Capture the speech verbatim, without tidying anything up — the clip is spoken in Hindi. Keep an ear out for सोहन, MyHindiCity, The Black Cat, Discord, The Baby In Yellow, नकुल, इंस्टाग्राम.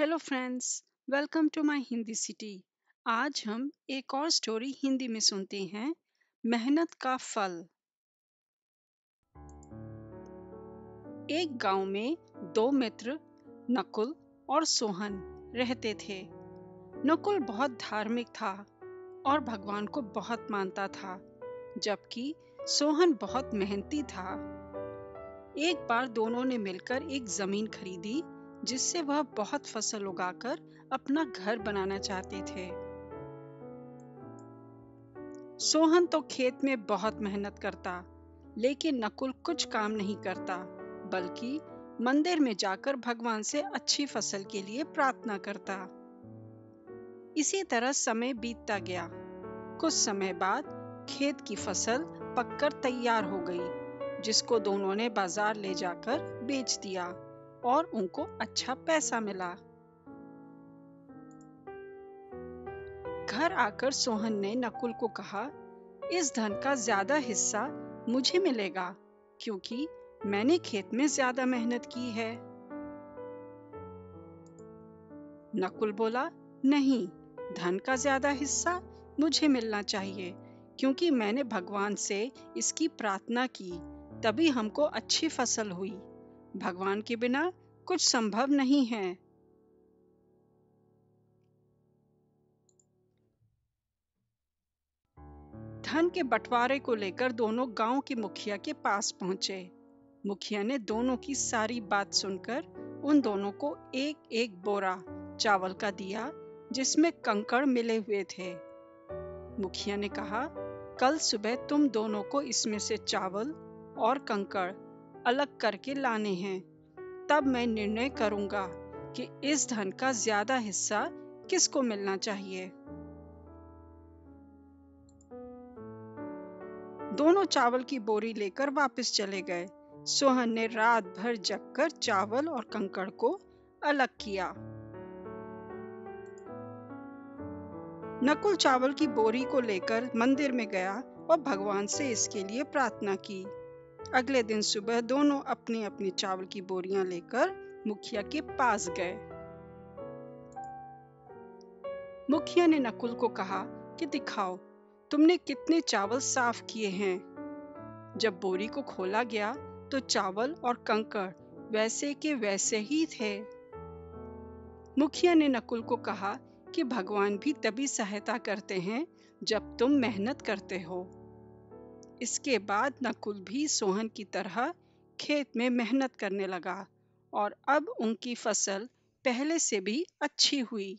Hello friends, welcome to my Hindi city. आज हम एक और स्टोरी हिंदी में सुनते हैं, मेहनत का फल। एक गांव में दो मित्र नकुल और सोहन रहते थे। नकुल बहुत धार्मिक था और भगवान को बहुत मानता था, जबकि सोहन बहुत मेहनती था। एक बार दोनों ने मिलकर एक जमीन खरीदी जिससे वह बहुत फसल उगाकर अपना घर बनाना चाहते थे। सोहन तो खेत में बहुत मेहनत करता, लेकिन नकुल कुछ काम नहीं करता, बल्कि मंदिर में जाकर भगवान से अच्छी फसल के लिए प्रार्थना करता। इसी तरह समय बीतता गया। कुछ समय बाद खेत की फसल पककर तैयार हो गई, जिसको दोनों ने बाजार ले जाकर बेच दिया और उनको अच्छा पैसा मिला। घर आकर सोहन ने नकुल को कहा, इस धन का ज्यादा हिस्सा मुझे मिलेगा क्योंकि मैंने खेत में ज्यादा मेहनत की है। नकुल बोला, नहीं, धन का ज्यादा हिस्सा मुझे मिलना चाहिए क्योंकि मैंने भगवान से इसकी प्रार्थना की, तभी हमको अच्छी फसल हुई। भगवान के बिना कुछ संभव नहीं है। धन के बंटवारे को लेकर दोनों गांव के मुखिया के पास पहुंचे। मुखिया ने दोनों की सारी बात सुनकर उन दोनों को एक एक बोरा चावल का दिया, जिसमें कंकड़ मिले हुए थे। मुखिया ने कहा, कल सुबह तुम दोनों को इसमें से चावल और कंकड़ अलग करके लाने हैं, तब मैं निर्णय करूंगा कि इस धन का ज्यादा हिस्सा किसको मिलना चाहिए। दोनों चावल की बोरी लेकर वापस चले गए। सोहन ने रात भर जगकर चावल और कंकड़ को अलग किया। नकुल चावल की बोरी को लेकर मंदिर में गया और भगवान से इसके लिए प्रार्थना की। अगले दिन सुबह दोनों अपनी अपनी चावल की बोरियां लेकर मुखिया के पास गए। मुखिया ने नकुल को कहा कि दिखाओ तुमने कितने चावल साफ किए हैं। जब बोरी को खोला गया तो चावल और कंकड़ वैसे के वैसे ही थे। मुखिया ने नकुल को कहा कि भगवान भी तभी सहायता करते हैं जब तुम मेहनत करते हो। इसके बाद नकुल भी सोहन की तरह खेत में मेहनत करने लगा और अब उनकी फसल पहले से भी अच्छी हुई।